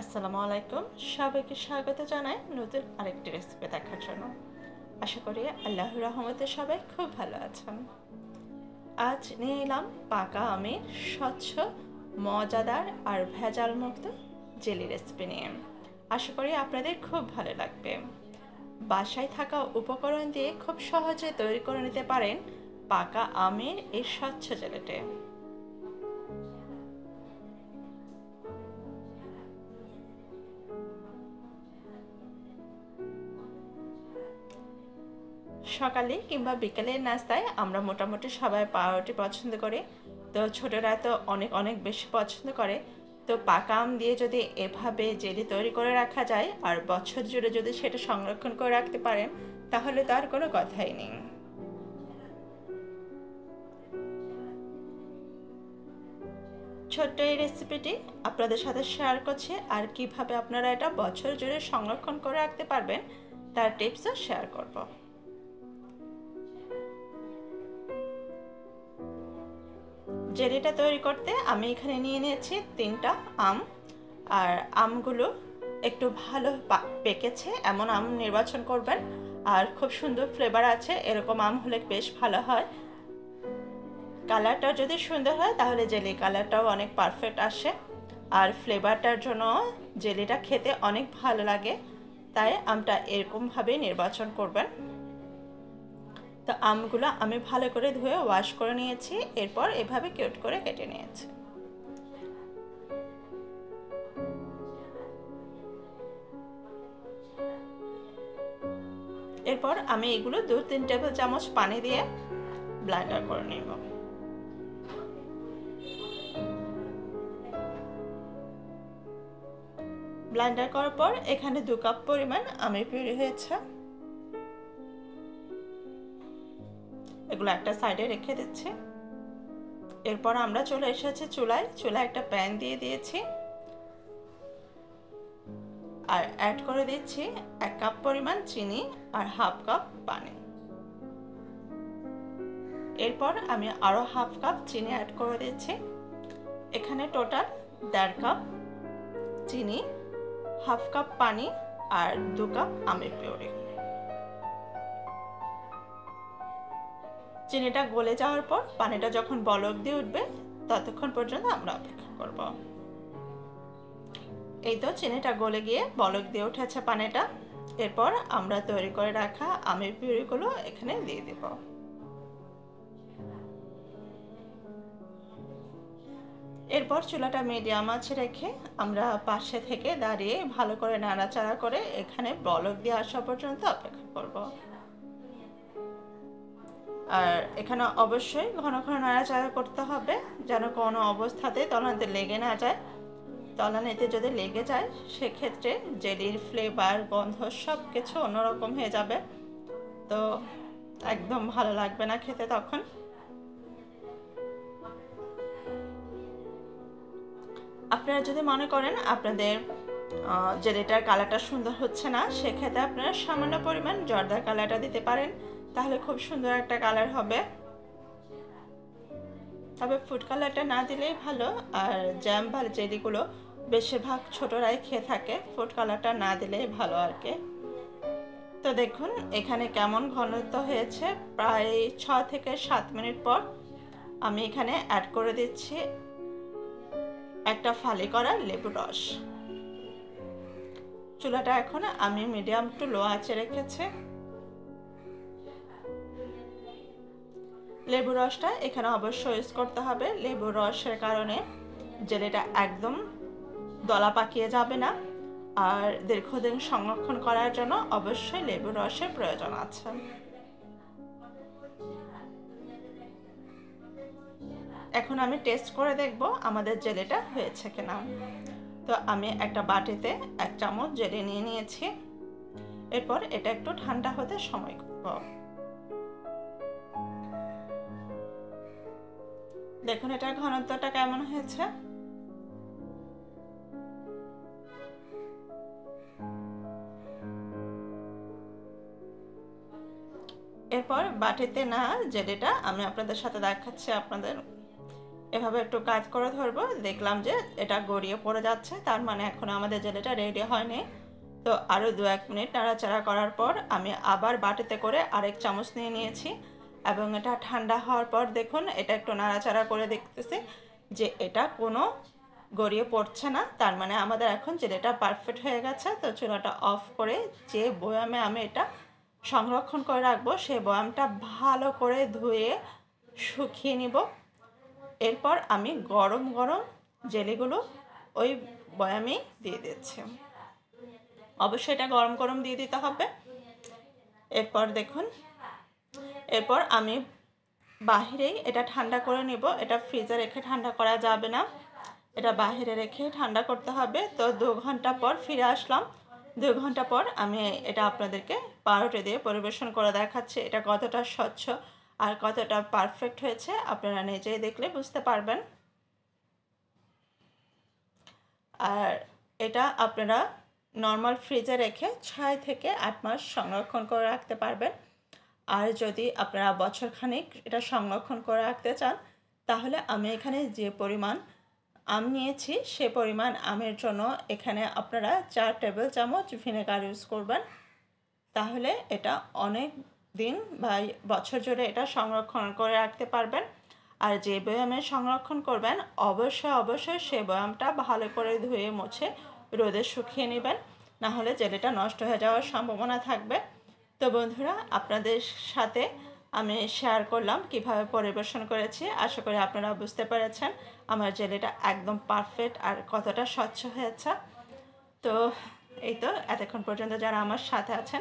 আসসালামু আলাইকুম সবাইকে স্বাগত জানাই নতুন আরেকটি রেসিপি দেখার জন্য। আশা করি আল্লাহর রহমতে সবাই খুব ভালো আছেন। আজ নিয়ে এলাম পাকা আমের স্বচ্ছ, মজাদার আর ভেজাল মুক্ত জেলি রেসিপি নিয়ে। আশা করি আপনাদের খুব ভালো লাগবে। বাসায় থাকা উপকরণ দিয়ে খুব সহজে তৈরি করে নিতে পারেন পাকা আমের এই স্বচ্ছ জেলিটি। সকালে কিংবা বিকেলের নাস্তায় আমরা মোটামুটি সবাই পাউরুটি পছন্দ করে, তো ছোটরা তো অনেক অনেক বেশি পছন্দ করে। তো পাকা আম দিয়ে যদি এভাবে জেলি তৈরি করে রাখা যায় আর বছর জুড়ে যদি সেটা সংরক্ষণ করে রাখতে পারেন, তাহলে তো আর কোনো কথাই নেই। ছোট্ট এই রেসিপিটি আপনাদের সাথে শেয়ার করছি, আর কিভাবে আপনারা এটা বছর জুড়ে সংরক্ষণ করে রাখতে পারবেন তার টিপসও শেয়ার করব। জেলিটা তৈরি করতে আমি এখানে নিয়ে নিয়েছি 3টা আম, আর আমগুলো একটু ভালো পেকেছে এমন আম নির্বাচন করবেন, আর খুব সুন্দর ফ্লেভার আছে এরকম আম হলে বেশ ভালো হয়। কালারটাও যদি সুন্দর হয় তাহলে জেলি কালারটাও অনেক পারফেক্ট আসে, আর ফ্লেভারটার জন্য জেলিটা খেতে অনেক ভালো লাগে। তাই আমটা এরকমভাবে নির্বাচন করবেন। তো আমগুলো আমি ভালো করে ধুয়ে ওয়াশ করে নিয়েছি, এরপর এভাবে কিউট করে কেটে নিয়েছি। এরপর আমি এগুলো 2-3 টেবিল চামচ পানি দিয়ে ব্লেন্ডার করে নেব। ব্লেন্ডার করার পর এখানে 2 কাপ পরিমাণ আমের পিউরি হয়েছে, এগুলো একটা সাইডে রেখে দিচ্ছি। এরপর আমরা চলে এসেছি চুলায়। চুলায় একটা প্যান দিয়ে দিয়েছি, আর অ্যাড করে দিচ্ছি 1 কাপ পরিমাণ চিনি আর 1/2 কাপ পানি। এরপর আমি আরও 1/2 কাপ চিনি অ্যাড করে দিচ্ছি। এখানে টোটাল 1.5 কাপ চিনি, 1/2 কাপ পানি আর 2 কাপ আমের পিউরি। চিনিটা গলে যাওয়ার পর পানিটা যখন বলক দিয়ে উঠবে ততক্ষণ পর্যন্ত আমরা অপেক্ষা করব। এই তো চিনিটা গলে গিয়ে বলক দিয়ে উঠেছে পানিটা। এরপর আমরা তৈরি করে রাখা আমের পিউরিগুলো এখানে দিয়ে দেব। এরপর চুলাটা মিডিয়াম আঁচে রেখে আমরা পাশে থেকে দাঁড়িয়ে ভালো করে নাড়াচাড়া করে এখানে বলক দিয়ে আসা পর্যন্ত অপেক্ষা করব। আর এখানে অবশ্যই ঘন ঘন নাড়াচাড়া করতে হবে, যেন কোনো অবস্থাতে তলানিতে লেগে না যায়। তলানিতে যদি লেগে যায় সেক্ষেত্রে জেলির ফ্লেভার, গন্ধ সব কিছু অন্যরকম হয়ে যাবে, তো একদম ভালো লাগবে না খেতে তখন। আপনারা যদি মনে করেন আপনাদের জেলিটার কালারটা সুন্দর হচ্ছে না, সেক্ষেত্রে আপনারা সামান্য পরিমাণ জর্দা কালারটা দিতে পারেন, তাহলে খুব সুন্দর একটা কালার হবে। তবে ফুড কালারটা না দিলেই ভালো। আর জ্যাম বা জেলিগুলো বেশিরভাগ ছোটরাই খেয়ে থাকে, ফুড কালারটা না দিলেই ভালো আর কি। তো দেখুন এখানে কেমন ঘনত্ব হয়েছে। প্রায় 6 থেকে 7 মিনিট পর আমি এখানে অ্যাড করে দিচ্ছি 1টা ফালি করা লেবু রস। চুলাটা এখন আমি মিডিয়াম টু লো আঁচে রেখেছি। লেবু রসটা এখানে অবশ্যই ইউজ করতে হবে। লেবু রসের কারণে জেলিটা একদম দলা পাকিয়ে যাবে না, আর দীর্ঘদিন সংরক্ষণ করার জন্য অবশ্যই লেবু রসের প্রয়োজন আছে। এখন আমি টেস্ট করে দেখব আমাদের জেলিটা হয়েছে কিনা। তো আমি একটা বাটিতে 1 চামচ জেলি নিয়ে নিয়েছি। এরপর এটা একটু ঠান্ডা হতে সময় করব। দেখুন এটার ঘনত্বটা কেমন হয়েছে। এরপর বাটিতে না জেলিটা আমি আপনাদের সাথে দেখাচ্ছি। আপনাদের এভাবে একটু কাজ করে ধরবো, দেখলাম যে এটা গড়িয়ে পড়ে যাচ্ছে, তার মানে এখন আমাদের জেলেটা রেডি হয়নি। তো আরও 2-1 মিনিট নাড়াচাড়া করার পর আমি আবার বাটিতে করে আরেক চামচ নিয়ে নিয়েছি এবং এটা ঠান্ডা হওয়ার পর দেখুন এটা একটু নাড়াচাড়া করে দেখতেছি যে এটা কোনো গড়িয়ে পড়ছে না, তার মানে আমাদের এখন জেলেটা পারফেক্ট হয়ে গেছে। তো চুলাটা অফ করে যে বয়ামে আমি এটা সংরক্ষণ করে রাখবো সেই বয়ামটা ভালো করে ধুয়ে শুকিয়ে নিব। এরপর আমি গরম গরম জেলিগুলো ওই বয়ামে দিয়ে দিচ্ছি, অবশ্যই এটা গরম গরম দিয়ে দিতে হবে। এরপর দেখুন এরপর আমি বাহিরেই এটা ঠান্ডা করে নেব, এটা ফ্রিজে রেখে ঠান্ডা করা যাবে না, এটা বাহিরে রেখে ঠান্ডা করতে হবে। তো 2 ঘন্টা পর ফিরে আসলাম, 2 ঘন্টা পর আমি এটা আপনাদেরকে পাউরুটি দিয়ে পরিবেশন করে দেখাচ্ছি এটা কতটা স্বচ্ছ আর কতটা পারফেক্ট হয়েছে আপনারা নিজেই দেখলে বুঝতে পারবেন। আর এটা আপনারা নর্মাল ফ্রিজে রেখে 6 থেকে 8 মাস সংরক্ষণ করে রাখতে পারবেন। আর যদি আপনারা বছরখানেক এটা সংরক্ষণ করে রাখতে চান তাহলে আমি এখানে যে পরিমাণ আম নিয়েছি সে পরিমাণ আমের জন্য এখানে আপনারা 4 টেবিল চামচ ভিনেগার ইউজ করবেন, তাহলে এটা অনেক দিন বা বছর জুড়ে এটা সংরক্ষণ করে রাখতে পারবেন। আর যে বয়ামে সংরক্ষণ করবেন অবশ্যই সে বয়ামটা ভালো করে ধুয়ে মুছে রোদে শুকিয়ে নেবেন, নাহলে জেলিটা নষ্ট হয়ে যাওয়ার সম্ভাবনা থাকবে। তো বন্ধুরা আপনাদের সাথে আমি শেয়ার করলাম কিভাবে পরিবেশন করেছি, আশা করি আপনারা বুঝতে পেরেছেন আমার জেলিটা একদম পারফেক্ট আর কতটা স্বচ্ছ হয়েছে। তো এই তো এতক্ষণ পর্যন্ত যারা আমার সাথে আছেন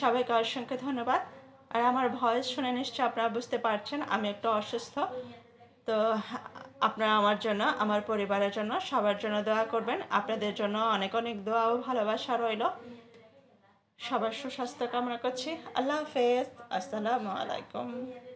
সবাইকে অসংখ্য ধন্যবাদ। আর আমার ভয়েস শুনে নিশ্চয়ই আপনারা বুঝতে পারছেন আমি একটু অসুস্থ, তো আপনারা আমার জন্য আমার পরিবারের জন্য সবার জন্য দোয়া করবেন। আপনাদের জন্য অনেক অনেক দোয়া ও ভালোবাসা রইল, সবার সুস্বাস্থ্য কামনা করছি। আল্লাহ হাফেজ, আসসালামু আলাইকুম।